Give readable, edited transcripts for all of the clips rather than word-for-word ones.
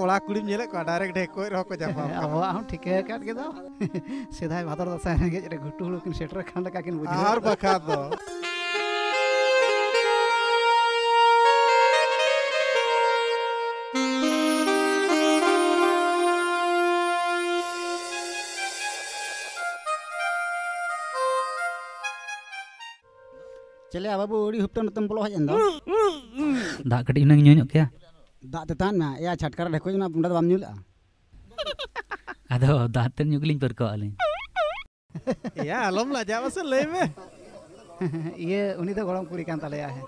kola kulim jelek kok direct dekoi roko japa. Awo am thike kat ke do. Sidai bhator dasa ge jere gutu lukin setter khan laka kin bujhe. Ar bakha do. Celia babu di hutan hutan pulau aja ndak. Dak gede nang nyonyok ya. Dak tetan mah ya chatkar dekho na bunda bam nyula. Ado dak ten nyukling perko ale. Ya alom la jawa se le me. Ye uni to golong puri kan taleya hai.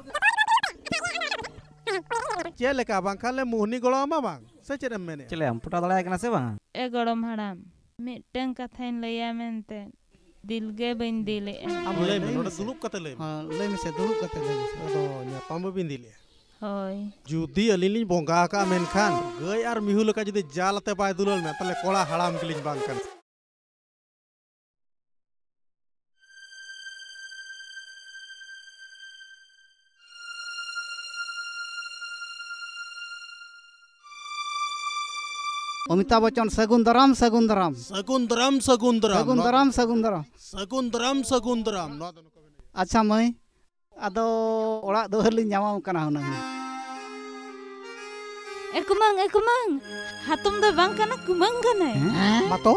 Celia ka bang khale muhni golong ma bang. Seceram mene. Celia am puta dalaya kana se bang. E golong haram. Miteng kathain leya mente. Dilge bindile amle menora dulup katale ha le me se dulup katale ado nya pamba bindile hoy judi alilin bonga ka menkhan gai ar mihul ka judi jalate bai dulol me tale kola haram kilin bangkan Amitabh Bachchan sagundaram acha mai ado orak do halin nyamam kana hona ekumang hatum do bang kana kumang kanai mato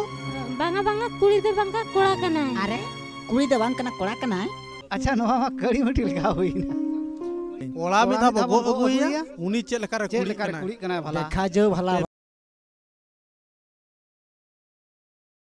banga kuli do banga kola kanai are kuli do bang kana kola kanai acha noa ma kari mati lika hoina kola bidha bogo aguya uni chelakar kuli kana lekha jo bhala